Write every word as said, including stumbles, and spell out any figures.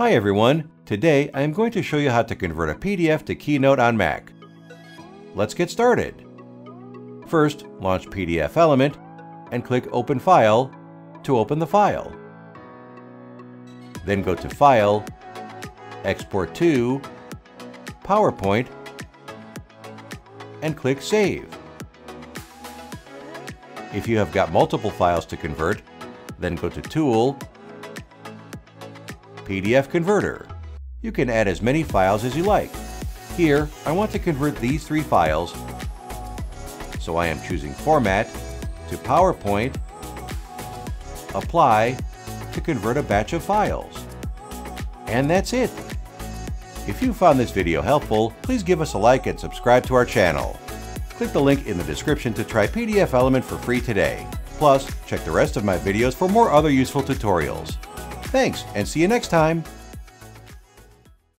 Hi everyone, today I am going to show you how to convert a P D F to Keynote on Mac. Let's get started. First, launch PDFelement and click Open File to open the file. Then go to File, Export to, PowerPoint, and click Save. If you have got multiple files to convert, then go to Tool, P D F Converter. You can add as many files as you like. Here, I want to convert these three files, so I am choosing Format to PowerPoint, Apply to convert a batch of files. And that's it. If you found this video helpful, please give us a like and subscribe to our channel. Click the link in the description to try PDFelement for free today. Plus, check the rest of my videos for more other useful tutorials. Thanks, and see you next time!